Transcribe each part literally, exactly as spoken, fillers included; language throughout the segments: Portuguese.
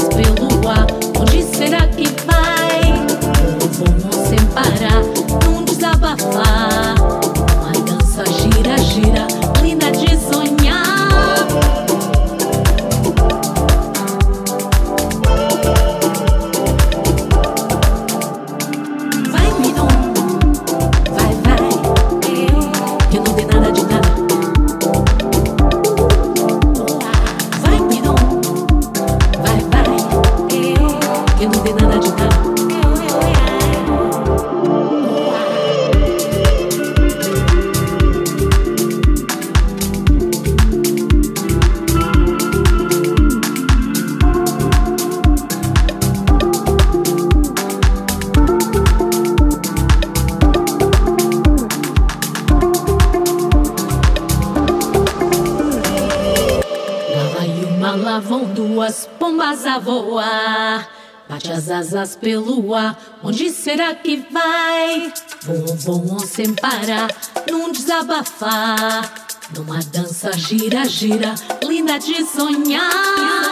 astro e lua, onde será que vai? Bumbum sem parar, não desabafar. Uma dança gira, gira, linda de sonhar. Vai, menino, vai, vai. Eu não dei nada de nada. Lá vão duas pombas a voar, bate as asas pelo ar, onde será que vai? Voam, voam sem parar, num desabafar, numa dança gira, gira, linda de sonhar.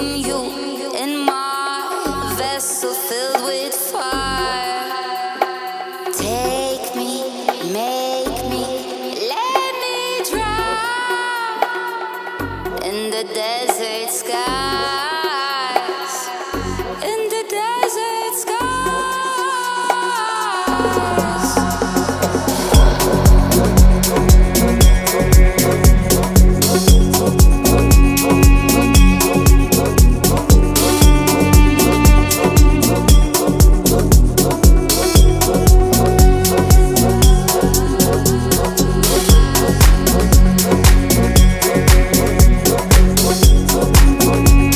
in you, in my vessel filled with fire. Take me, make me, let me drown in the desert skies, in the desert skies. We'll be right back.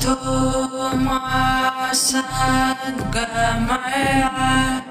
Thomas and Gamaya.